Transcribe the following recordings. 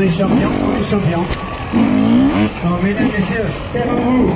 Les champions, les champions. Alors, mesdames, messieurs, fermez-vous.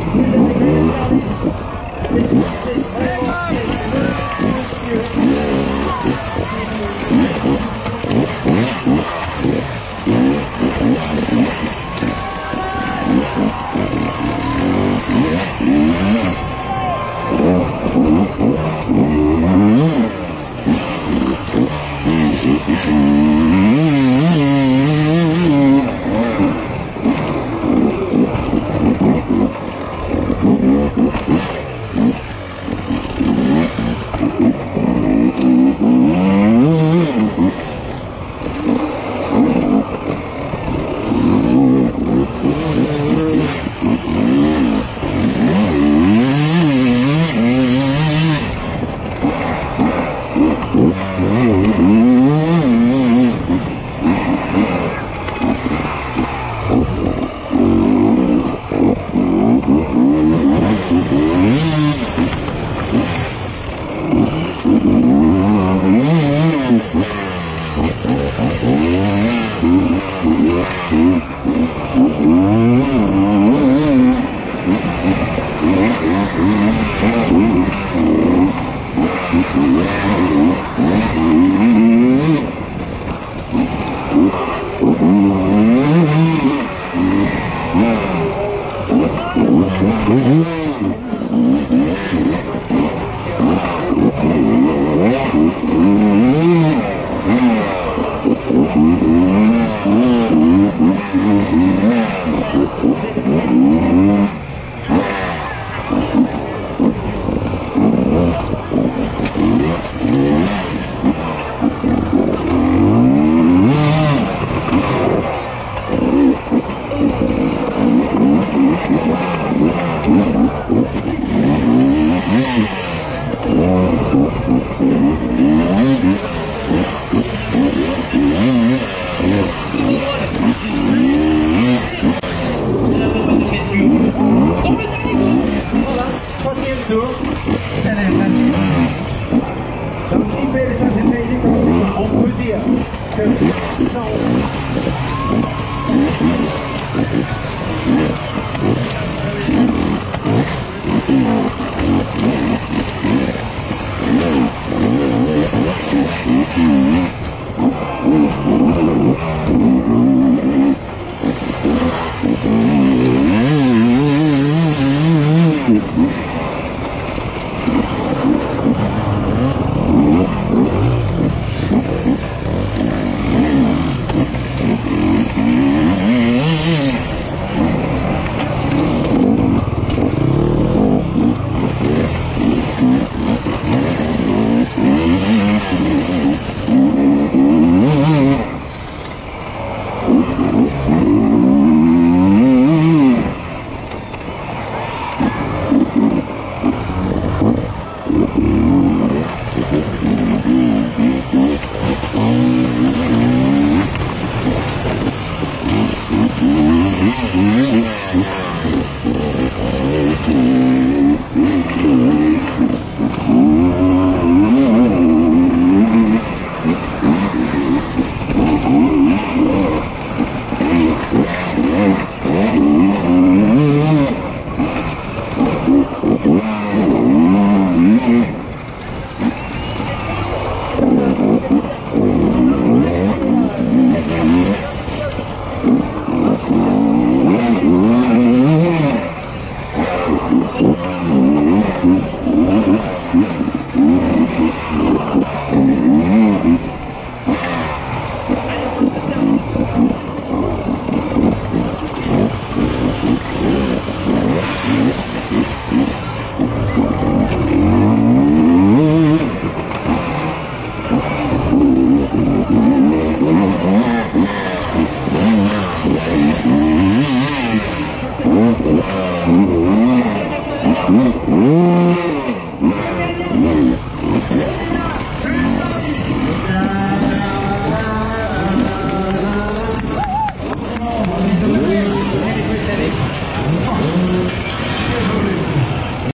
Ooh.